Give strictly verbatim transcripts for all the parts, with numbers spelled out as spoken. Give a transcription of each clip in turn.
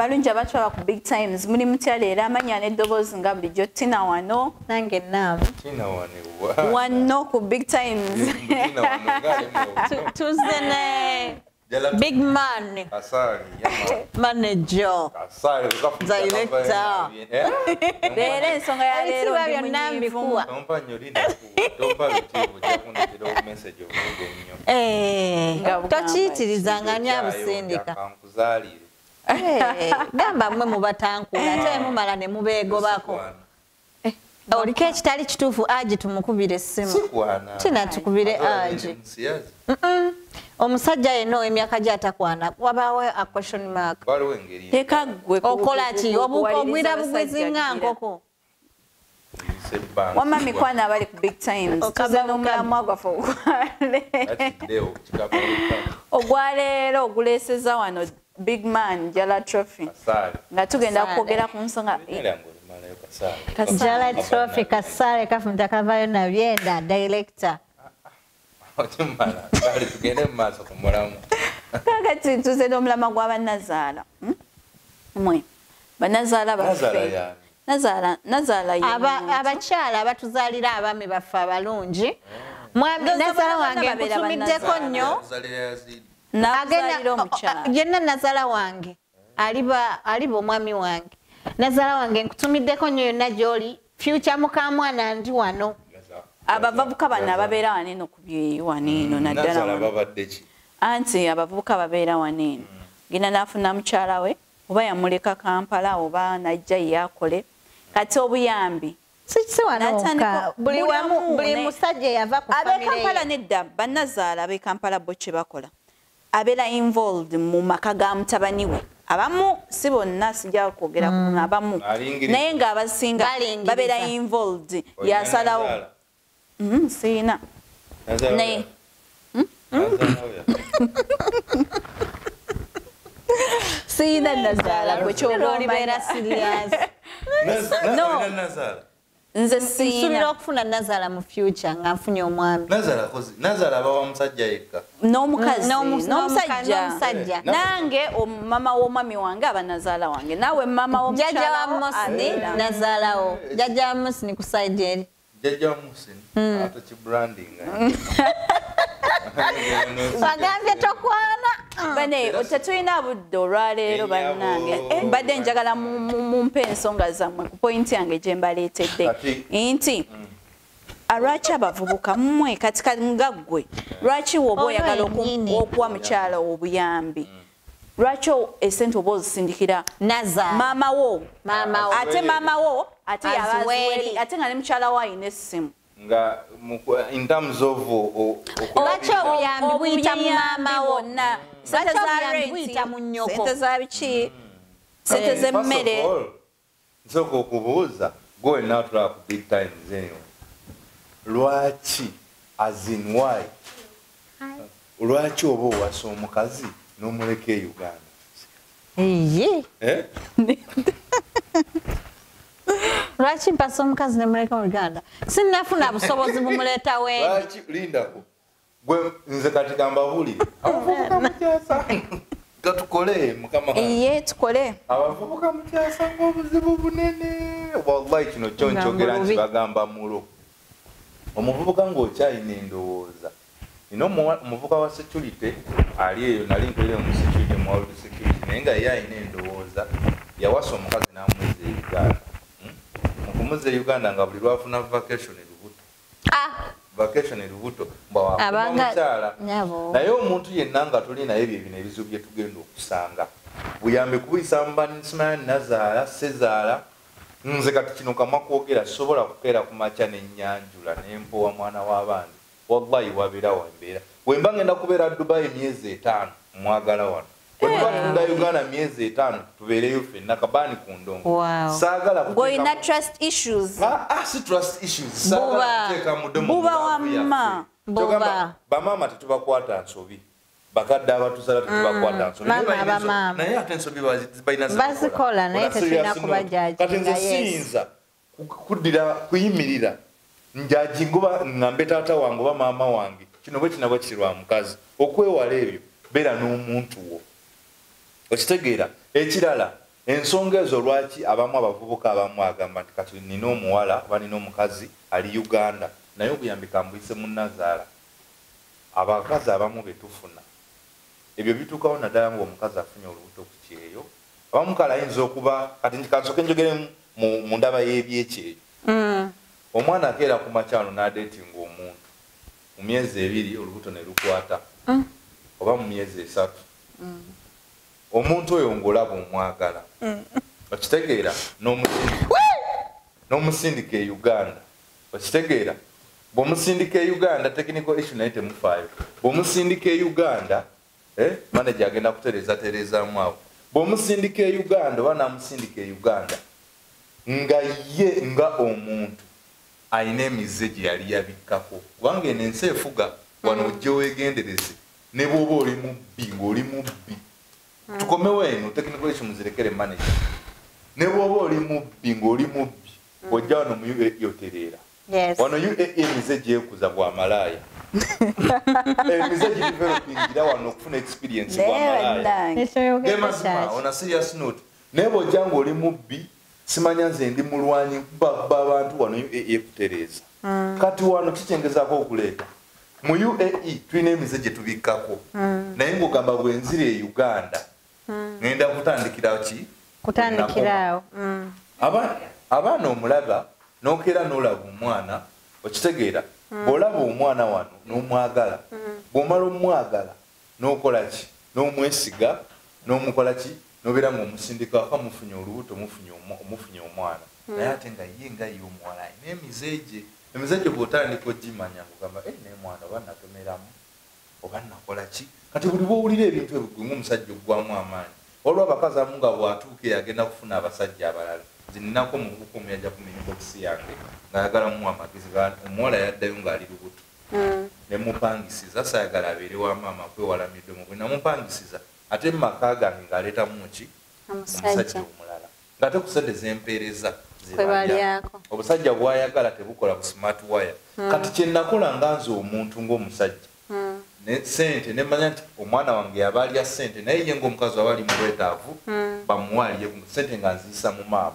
abalungi abatwala ku Big Times muli mutyale era amanya n'eddoboozi nga bulijjo Tina wano nange nnamu Tina wano wano ku Big Times Tuesday ne Big man Kasari manager Kasari director Bere songa ya lero byannambi kuwa Tompa nyolina tompa bitubu jakunda kidoko message obugenyo eh tachiitirizanganya abusindika kankuzali eh gamba mwe mubatankuula ate mumala ne mubego bako eh olike kitali kituufu aji tumukubire simu sikwana tina tukubire aji mhm omusajja yeno emyaka jata kwana wabawe a question mark balo engeri teka gwe okola ki obuko gwira bugwezinga nkoko wamma mikwana abali ku Big Times okabano kamagwa fo ogwalero oguleseza wano Big man Jala Trophy. Kasari. Natugenda kwogera ku nsonga. Jala Trophy Kasari kafunta kavayo na byenda director. Otumala. Bali tugende maso kumulamu. Kakati tuze domulama gwa banazala. Mwe. Banazala bafe. Nazala nazala ye. Aba abakyala abatuzalira abami bafa balungi. Mwambi nazala wange kutumiddeko nnyo. Nagenda jenna nazala wange aliba alibo mwami wange nazala wange nkutumiddeko nnyo yonna gy'oli future mukamwana ndi wano abavubuka bana babeera waneno ku bye waneno naddala anti abavubuka babeera waneno genda nafuna mukyala we oba yamuleka Kampala oba najja yakole kati obuyambi sitse wanaka buli wamu buli musajja yava ku family abekampala nedda banazala abekampala boche bakola abela involved mu makaga mutabaniwe abamu sibo nasi ja kogera mm. abamu naye nga abasinga babela involved ya salawo mhm sina naye sina nazala kuchoro libera serious no nazala nze sina kufuna nazala mu future nga nfunye omwami nazala kozi nazala baba musajja yekka no mukazi no musajja nange omama w'omwami wange abanazala wange nawe mama w'omukyala jjajja wa Musini nazalawo jjajja wa Musini kusajja eri jjajja wa Musini ate ki branding bagambye tokwana bane otatulina budde olwaleero bannange mbadde njagala mumpe ensonga zammwe ku pointi yange gye mbaleetedde nti alwaki abavubuka mmwe kati ngaggwe lwaki woba oyagala okuwa mukyala obuyambi lwaki esente oba ozisindikira maama wo ate maama wo ate yabaziweri ate nga ne mukyala wo ayina essimu nga in terms of lwaki obuyambi buyita maama wonna sente zabuyita mu nnyoko sente zabiki sente z'emmere nsooka okubuuza gwe natula ku Big Times enyo lwaki azinwayi lwaki oba owasa omukazi n'omuleka e Uganda lwaki mpasa omukazi nemuleka mu Uganda sinnafuna busobozi bumuleeta weeri lindako gwe nze kati kambabulire abavubuka mukyasa gatukole mukama iye tukole abavubuka mukyasa ng'obuzibu bunene wallahi kino kyo nkyogera nti bagamba mulo omuvubuka ng'okyayina endowooza ino omuvubuka wa security ali eyo nali nkolera mu security mu world security naye nga ye ayina endowooza yawasa omukazi n'amweza e Uganda mukumuza Uganda nga buli lwafuna vacation elubuto vacation elubuto mbawamukyala naye omuntu yenna nga tuli naye ebyo ebino ebizibu bye tugenda okusanga buyambe kubuyisa mubanisima nazaala sezaala nze kati kino kamakwogera sobola kukeera ku makya n'ennyanjula n'empowa mwana w'abandi wallahi wabeera wembeera wemba ngenda kubeera Dubai myezi etaano mwagala wano wemba tunda Uganda myezi etaano tubeereyo ffenna kabani ku ndongo saagala kuteeka trust issues ah si trust issues saagala kuteeka mudomo buba wamma buba bamaama tetubakwata nsobi bakadde abatusala tetubakwata nsobi naye ate ensobi bazikola naye tetulina kubajaji kati nze siyinza kuddira kuyimirira njaji ngoba ngambe taata wange oba maama wange kino bwe kinabwe kirwa mukazi okwewala ebyo beera n'omuntu wo okitegeera ekirala Ensonga ezo lwaki abamu abavubuka abamu agamba nti kati nina omuwala oba nina omukazi ali Uganda naye obuyambi kambuyise munnazaala. Abakazi abamu betufuna ebyo bituukawo naddala ng'omukazi afunye olubuto ku kyeyo. Abamu kala ayinza okuba kati nkansoke njogere mu ndaba y'ebyekyeyo. Omwana akeera ku makyalo n'adeetinga omuntu mu myezi ebiri olubuto ne lukwata oba mu myezi esatu. Omuntu oyo ng'olaba omwagala okitegeera n'omusindika e Uganda okitegeera bw'omusindika e Uganda technical issue naye temufaayo bw'omusindika e Uganda manager agenda kutereza terezaamu awo bw'omusindika e Uganda oba n'amusindika e Uganda nga ye nga omuntu ayina emize gye yali yabikkako kubanga eno ensi efuga wano ojja weegendereze ne bw'oba oli mubbi ng'oli mubbi. Tukomewe eno technical issue muzirekere manager. Ne bwoba oli mubbi ng'oli mubbi ojja wano mu U A E otereera. Wano U A E emize gyekuza bwa malaaya. Emize gidevelopingira wano okufuna experience bwa malaaya. On a serious note, ne bw'ojja ng'oli mubbi simanya nze ndi mulwanyi kubba abantu wano U A E kutereeza. Kati wano kikyengezaako okuleeta. Mu U A E tulina emize gye tubikkako. Naye ng'ogamba bwe nzira e Uganda ngenda kutandikira ki kutandikirawo abaana omulaga n'okeera n'olaba omwana okitegeera bw'olaba omwana wano n'omwagala bw'omala omwagala n'okola ki n'omwesiga n'omukola ki n'obeera ng'omusindika waka mufunye olubuto mufunye omwana naye ate nga ye nga ye omuwala n'emize gye emize gye bw'otandika ogimanya ng'ogamba naye mwana oba natomeramu oba nakola ki. Kati buli bw'owulira ebintu ebigwemu omusajja oggwamu amaanyi olwo abakazi abamu nga bw'atuuka eyagenda kufuna abasajja abalala zininako omuvubuka omu yajja kumenya bokisi yange ng'ayagala muwa amagezi omuwala yaddayo ng'ali lubuto ne mupangisiza sayagala abeere wa maama kwewalamiddwe mu bwe namupangisiza ate mu maka gange ng'aleetamu ki omusajja omulala ng'ate ku sente zempeereza zebalyako obusajja bw'ayagala tebukola ku smart wire. Kati kye nnakola nga nze omuntu ng'omusajja ne sente ne manya nti omwana wange yabaali ya sente naye ye ng'omukazi abali mu bwetaavu bamuwaliye ku sente nga nziyisa mu maama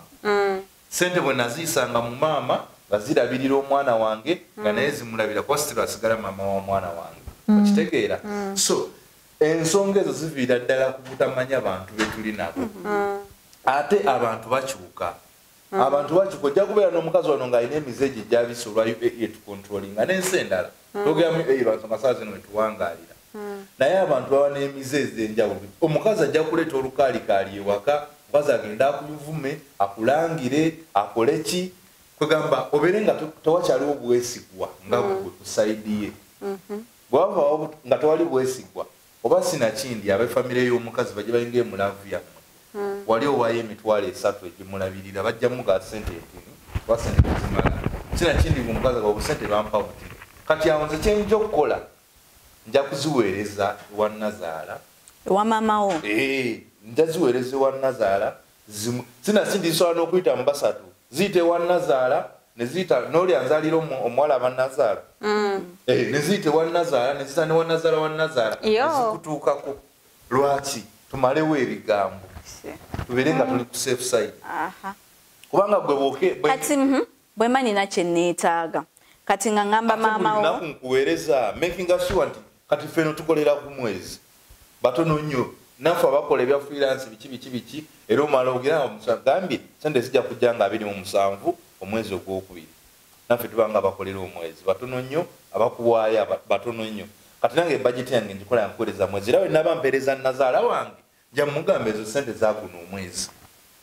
sente bwe naziyisanga mu maama nga zirabirira omwana wange nga naye zimulabira kuba sitira asigala maama w'omwana wange okitegeera. So ensonga ezo ziviira ddala ku butamanya bantu betuli nabo ate abantu bakyuka abantu bakyuka ojja kubeera n'omukazi wano ng'alina emize gye gyabisa olwa U A E tukontrolinga n'ensi endala togamu eyibanzonga saa zino wetuwangaalira naye abantu baba n'emize ez'enjawulo omukazi ajja kuleeta olukaalikaali ewaka omukazi agenda akuvume akulangire akole ki kwegamba obeere nga tewakyaliwo bwesigwa nga gwe ku sayidi ye bwava nga tewali bwesigwa oba sinakindi abefamire ey'omukazi bajje balinga emulavu yammwe wali owaayo emitwalo esatu egimulabirira bajjamu ga sente etini oba sente ezimala sinakindi gwe omukazi aga obusente bampa buti. Kati awo nze kye nja okukola nja kuziweereza ewa Nazaala ewa maamawo nja ziweereza ewa Nazaala zina sindi zisobola n'okuyita mu basatu ziyita ewa Nazaala ne ziyita n'olya nzaalira omuwala aba Nazaala ne ziyita ewa Nazaala ne ziyita n'ewa Nazaala wa Nazaala ezikutuukako lwaki tumalewo ebigambo tubeere nga tuli ku safe side kubanga gwe bwoke kati bwe mani na kye neetaaga kati nga ngamba maama wo nakukuweereza making sure nti kati feno tukolera ku mwezi batono nnyo nafa abakola ebya freelance biki biki biki era omala ogira omusagambi sente zijja kujja nga abiri mu musanvu omwezi ogw'okubiri nafe tubanga abakolera omwezi batono nnyo abakuwaaya batono nnyo kati nange budget yange njikola yankuweereza mwezi era wenaba mpeereza Nazaala wange nja mugamba ezo sente zaaguno omwezi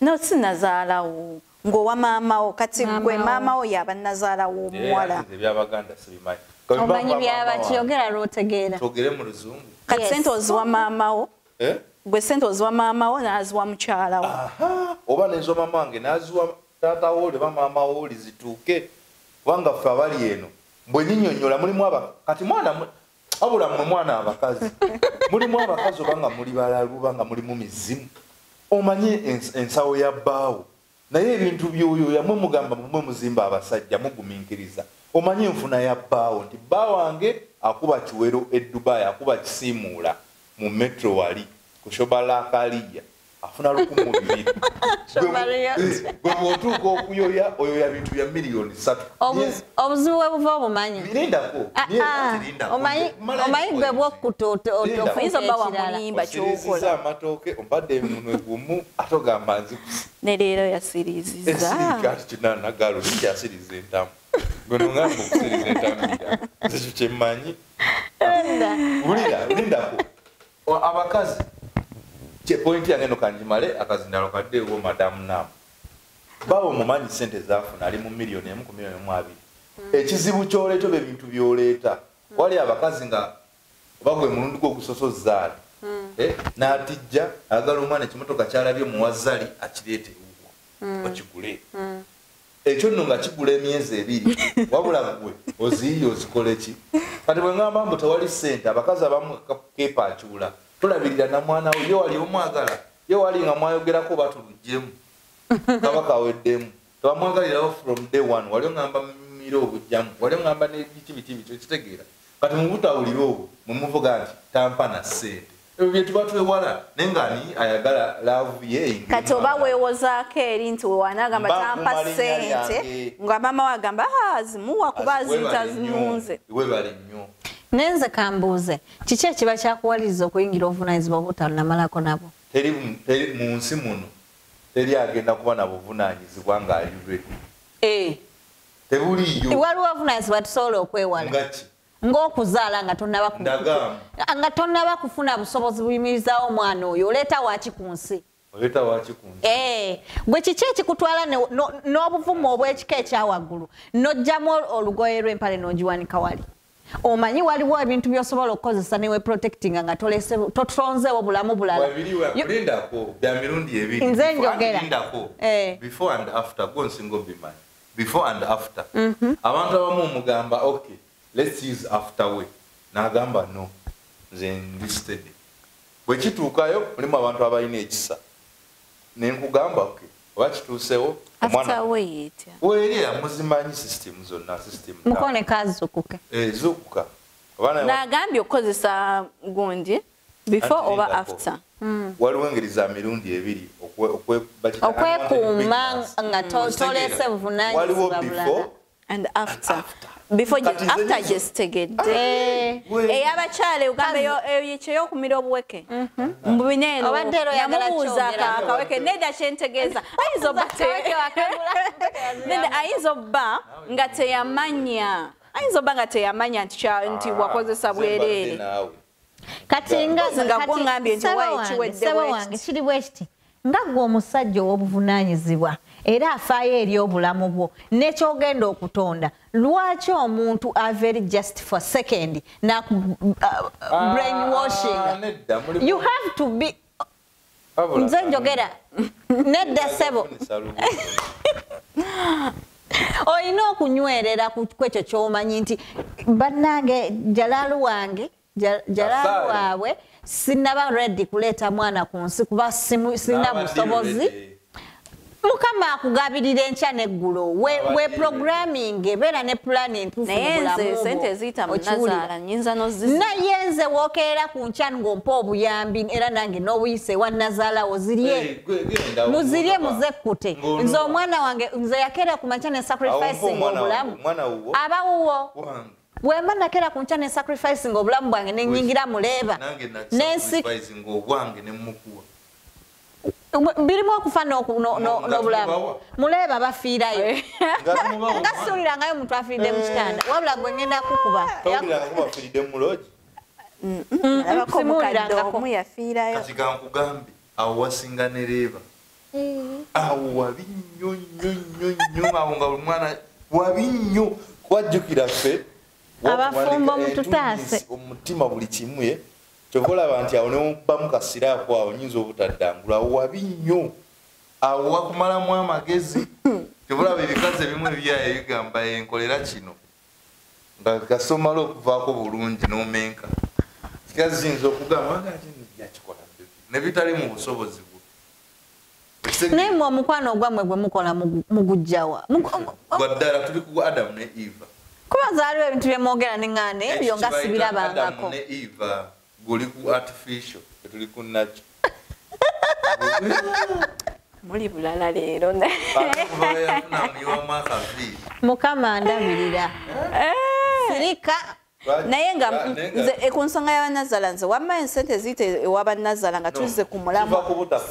no si nazaalawo ngowa maama wo kati gwe maama wo yaba Nazaala w'omuwala ebyabaganda sibimanyi omanyi byabakyogera lwotegeera togere mu luzungu kati sente oziwa maama wo gwe sente oziwa maama wo n'aziwa mukyala wo oba nezo maama wange n'aziwa taata wo leba maama wo lizituuke kubanga ffe abali eno bwe nyinyonnyola mulimu aba kati mwana abula mmwe mwana abakazi mulimu abakazi obanga muli balalu obanga mulimu mizimu omanye ensawo ya bbaawo naye ebintu byoyo yamwe mugamba mumwe muzimba abasajja muguminkiriza omanye enfuna ya bbaawo nti bba wange akuba kiwero e Dubai akuba kisiimuula mu metro wali ku shobalakaliya afuna lukumu bibiri gwe mutuuka okuyoya oyoya bintu bya miliyoni satu obuziwe buva obumanyi birindako omanyi gwe bw'okutofiiza oba wamulimba ky'okola amatooke ompadde emunwe gumu atogamba nzikusi ne leero yasiriziza kati kinanagalo nikyasiriza entamu gwe nongambe okusiriza entamu ekyo kyemmanyi wulira lindako abakazi che point yange no kanjimale akazindalo kadde wo madam nam bawo mumanyi sente zafuna ali mu milioni emu ku milioni mu abiri ekizibu kyoleto be bintu byoleta wali abakazi nga bagwe mulundu ko kusosozaali eh na atijja agala omwana ekimotoka kyalabye muwazzali akirete uko bakigule ekyo nno nga kigule emyezi ebiri wabula gwe oziyo zikoleki kati bwe ngamba mbo tawali sente abakazi abamu kepa achula tulabirira na mwana uyo wali omwagala yo wali nga mwayogerako batulujemu kabaka weddemu twamwagalirawo from day one wali ngamba miro obujjamu wali ngamba n'ebitibitibi kyokitegeera kati mu butawuliwo mu muvuga nti tampa na sente ebyo tuba tuwewala nengani ayagala love ye kati oba weewozaako eri nti wewanagamba tampa sente nga mama wagamba ha zimuwa kuba zintazinunze webali nnyo Nenze kambuze kiki ekiba kyakuwaliza okuyingira obuvunanyizibwa obutanamalako nabo teri mu nsi muno teri agenda kuba nabuvunanyizibwa ng'alirwe eh tebuliyo waliwo obuvunanyizibwa tusobola okwewala ng'okuzaala nga tonnaba nga tonnaba kufuna busobozi buyimirizawo omwana oyo oleeta waaki ku nsi oleta wachi kunzi eh gwe kiki ekikutwala n'obuvumo obw'ekika ekyawaggulu nojjamu olugoye lw'empale n'ogiwanika wali omanyi waliwo ebintu byosobola okukozesa newe protecting nga tolese totronzewo bulamu bulala lindako bya mirundi ebiri nze njogera lindako before and after gonsingo bimani before and after abantu abamu mugamba okay let's use after way nagamba no nze listed bwekituukayo mulimu abantu abalina ekisa nenkugamba okay wakituusewo after way it weerira muzimanyi system zonna system na mukone kazo kuke eh zukuka abana na gambye okozesa gundi before over after mm waluwengeriza mirundi ebiri okwe okwe bachita okwe kumanga nga tolese buvunanyizibwa before and after before just after just again eh eyabachale ugambe yo eyicheyo kumira obuweke mbinene obadero yagala choza akaweke neda chentegeza ayizo bateke nende ayizo ba ngate yamanya ayizo ba ngate yamanya nti wakozesa bwerere kati ngazi ngakongambe nti wayichiwedde wange chiri westi ndagwo musajjo obuvunanyizibwa era afaayo eri obulamu bwo nekyogenda okutonda lwaki omuntu averi just for second na brainwashing you have to be nze njogera nedda sebo olina okunywerera kwekyo kyomanyi nti bannange jalalu wange jalalu waabwe sinaba ready kuleeta mwana ku nsi kuba sina busobozi mukama akugabirira enkya n'eggulo we programming ebeera ne plan entuufu sente ziyita munazaala nnyinza nozizisa naye nze wookeera ku nkya ng'ompa obuyambi era nange n'obuyise wannazaalawo zirye muzirye muzekkute nze omwana wange nze yakeera ku makya ne sacrificing obulamu abawuwo wemba nakera ku nkya ne sacrificing obulamu bwange ne nnyingira muleeba n'ensi obwange ne mukuwa birimo okufana n'obulamu muleeba bafiirayo ngasuulira ngayo omuntu afiiridde mu kitanda wabula gwe ngenda kukuba afiiridde mu loogi simuliranga omu yafiirayo kati gankugambye awo wasinga ne leeba awo wabi nnyo nnyo nnyo nnyo awo nga buli mwana wabi nnyo kwajjukira ffe abafumbo mututaase omutima buli kimu ye chokola banti aone bamu kasira kwa onyinzo obutaddangula wabinyo awo wakumala mu amagezi chokola bibikaze bimwe bya yigamba enkolera kino ndakasoma lo kuvako bulungi no menka kikazinzo kugamba ngati ya chokola ne bitali mu busobozi ne mu mukwano gwa mwe gwe mukola mugujjawa gwadara tuli ku Adam ne Eva kubaza aliwe bintu bya mogera ne ngane ebyo ngasibira bangako ne Eva Goliku artificial, natural. Mukama andabirira. Sirika naye nga ekunsonga y'abannazalanze wamma ensente ziyite ew'abannazalanze nga tuzze ku mulamu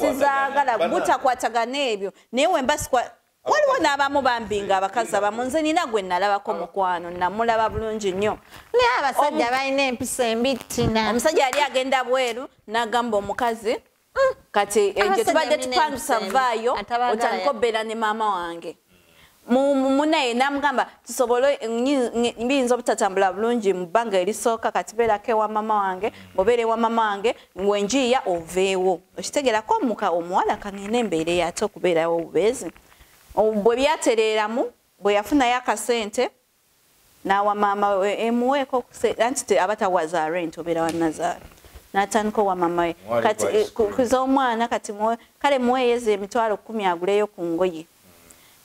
sizaagala butakwatagana ebyo naye wemba sikwa waliwo n'abamu bambinga abakazi abamu nze nina gwe nalabako mukwano namulaba bulungi nnyo naye abasajja balina empisa embi tina omusajja yali agenda bweru n'agamba omukazi kati egyo tubadde tupangisa vaayo otankobera ne maama wange munaye namugamba tusobole mbiyinza obutatambula bulungi mu bbanga erisooka kati beerako wa mama wange bobeere wa mama wange wenjiya oveewo okitegerako omuka omuwala kangene embeera eyate okubeerawo obubeezi bwe byatereeramu bwe yafunayo akasente n'awa maama we emuweeko anti abatawaza rent obeera wannazaala n'atandika wa maama we kati kuz'omwana kati kale muweeyeza emitwalo kkumi aguleyo ku ngoye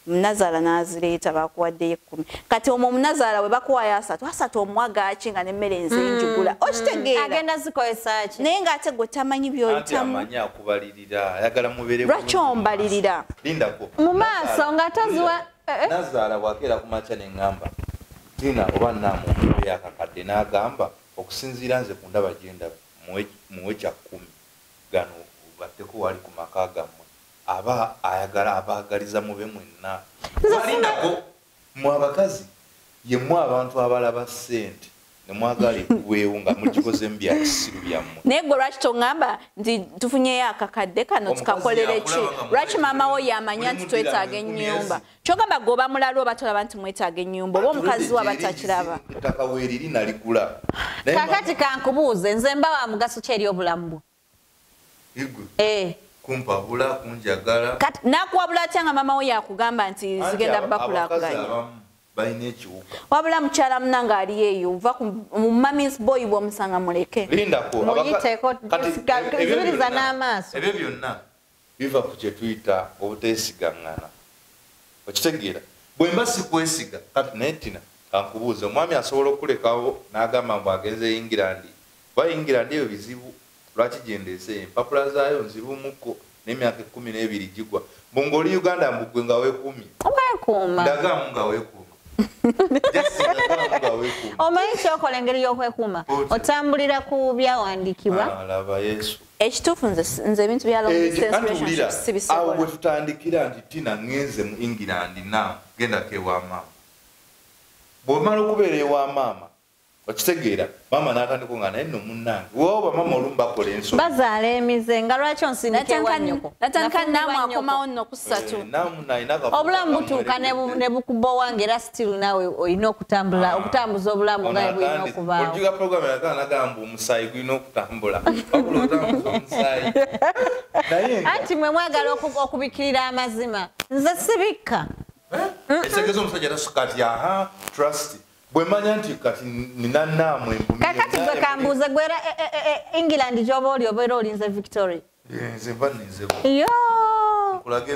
mnazala nazireeta bakuwadde kkumi kati omwo munazala we bakuwaya asatu asatu omwaga achinga n'emmere nzinjugula okitegeera agenda zikozesa ki naye ng'ate gwe tamanyi by'olitamu amanya akubalirira ayagala mubere lwakyombalirira lindako mu maaso ng'ataziwa nazala bwakeera ku maca n'eŋŋamba tina oba nnamuntu yakakadde n'agamba okusinziira nze ku ndaba gyenda muwe kya kkumi gano batteko wali ku maka gammwe aba ayagala abaagaliza mube mwenna walindako mu abakazi yemu abantu abalaba ssente ne mwagala ekuweewo nga mugikoze mu byakisiru byammwe naye gwe lwaki toŋŋamba nti tufunyeyo akakadde kano tukakolere ki lwaki maama wo yamanya nti twetaaga ennyumba kyogamba gwe oba mulala oba tolaba nti mwetaaga ennyumba oba omukazi we abatakiraba ettaka weeriri naligula kakati kankubuuze nze mba wa mugaso ki eri obulamu bwo eh kumpabula kunjagala kati nakuwabula kyanga mama wo yakugamba nti zigenda bakulaganya balina ekiwuka wabula mukyala munanga ali eyo uva mu mamis boy bwomusanga muleke lindako muyiteko zibiriza n'amaaso ebyo byonna biva ku kye tuyita obuteesigaŋŋana okitegeera bwe mba sikwesiga kati naye tina kankubuuza omwami asobola okulekawo n'agamba mbu agenze e England ba England eyo bizibu lwaki gyendese empapula zaayo nzibumuko n'emyaka ekkumi n'ebiri gigwa mbongoli Uganda mbugwe nga weekumi ndagamu nga weekuma omanyi kyokola engeri y'okwekuuma otambulira ku byawandikibwa alaba Yesu ekituufu nze ebintu byalobisibisobola awo wetutandikira nti tina ŋŋenze mu England na genda kewamaama bw'omala okubeera ewamaama okitegeera mama n'atandika nga naye nno munnange woba mama olumba kola ensonga bazaala emize nga lwaki onsinikewwa nnyoko natandika naamu akomawo nno ku ssatu obulamu butuuka ne bukuba wange era still naawe olina okutambula okutambuza obulamu nga bulina okubaawo ogiga program yagala nagamba omusaayi gulina okutambula wabula otambuza omusaayi anti mwe mwagala okubikirira amazima nze sibikka ekitegeza omusajja tasukati aha trust bwemanya nti kati ninannaamwe nkumi kakati gwe kambuuze gwera England gyoba oli obeera olinze Victoria nze mba nninze gwe yo nkulage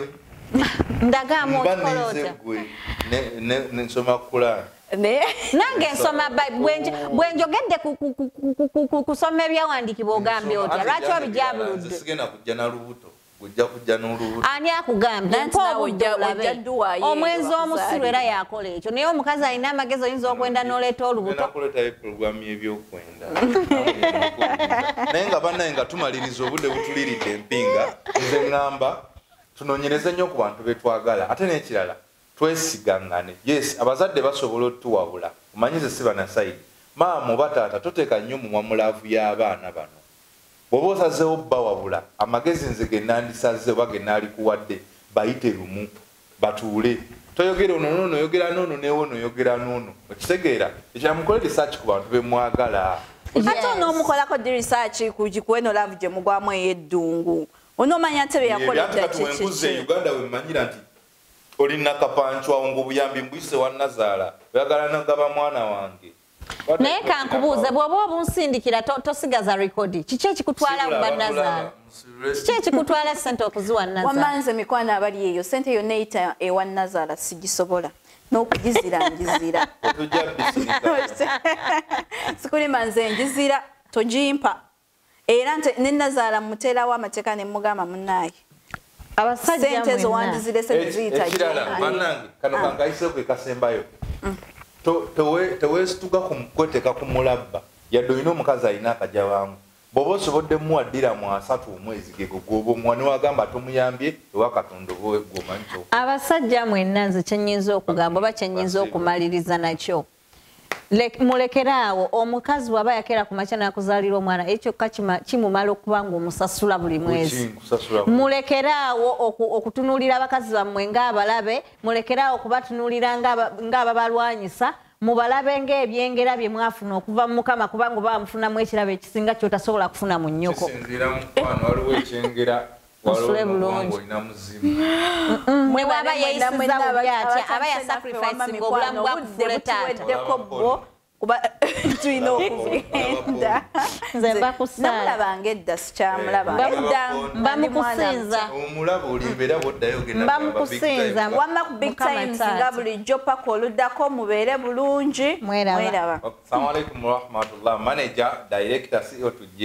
ndagaamu otukola otya nensoma kulaani nange nsoma bwenjogedde kusoma ebyawandiikibwa ogambye otya lwaki obijabuludde sigenda kujja na lubuto ujja kujja n'olulu ani akugambye mpobujja ujja duwaye omwenzi omusiru era yakola ekyo naye omukazi alina amagezi oyinza okwenda n'oleeta olubuto nakoletayo epulogulaamu y'ebyokwenda naye nga bannaye nga tumaliriza obudde butuliridde empinga nze ŋŋamba tunoonyereze nnyo ku bantu be twagala ate n'ekirala twesigaŋŋane yes abazadde basobola otuwabula omanyize si banasayidi maama oba taata toteeka nnyo muwamulaavu y'abaana bano bw'oba osazeewo bba wabula amagezi nze ge nandisazeewo oba ge naalikuwadde bayite lumu batuule toyogera ono noono oyogera noono neewono oyogera noono okitegeera ekyamukole research ku bantu be mwagala ate onoomukolako di research kugikuwe n'olaavu gye mugwamu ey'eddungu onoomanya nte be yakoledda kikikwenkuza e Uganda wemmanyira nti olina kapancwawo ng'obuyambi mbuyise wannazaala oyagala nagaba mwana wange naye kankubuuze bw'oba obunsindikira tosigaza rekodi kiki ekikutwala mu bannazaala kiki ekikutwala ssente okuziwa nnazaala wamanze mikwano abali eyo ssente yonna eyita ewa nnazaala sigisobola n'okugizira ngizira sikulima nze ngizira togimpa era nennazaala mutera wa mateka ne mugamba munnaye abasajja sente zo wandizirese kuziyita kirala banange kano kangayise kwe kasembayo to towe towe situka kumkoteka kumulabba yaddo ino mukazi alina akajja wangu bobo sobodde muwadira mu asatu omwezi gegogobo mwani wagamba tumuyambye wakatundu bowe gomancho abasajja mwenna nze kyennyinza okugamba bakyennyinza okumaliriza nakyo mulekeraawo omukazi waba yakera ku machana yakuzalira omwana ekyo kachima kimumala okubanga omusasula buli mwezi mulekeraawo okutunulira abakazi bammwe ng'abalabe mulekeraawo okubatunulira ng'ababalwanyisa mubalabe ng'ebyengera bye mwafuna okuva mu Mukama kubanga bamufunamu ekirabo ekisinga kyotasobola kufuna mu nnyoko mwe baba yeesiza bulyatya aba ya sacrificing obulamu bwa kufulettaako bo kuba tuyina okugenda nze mbakusaala edda sikyamulaba mbamukusinza omulaba olimbeera boddayogenda mbamukusinza wamma ku big time nga bulijjo paka oluddako mubeere bulungi mweraba. Assalamu alaikum warahmatullah. Manager director C E O to J.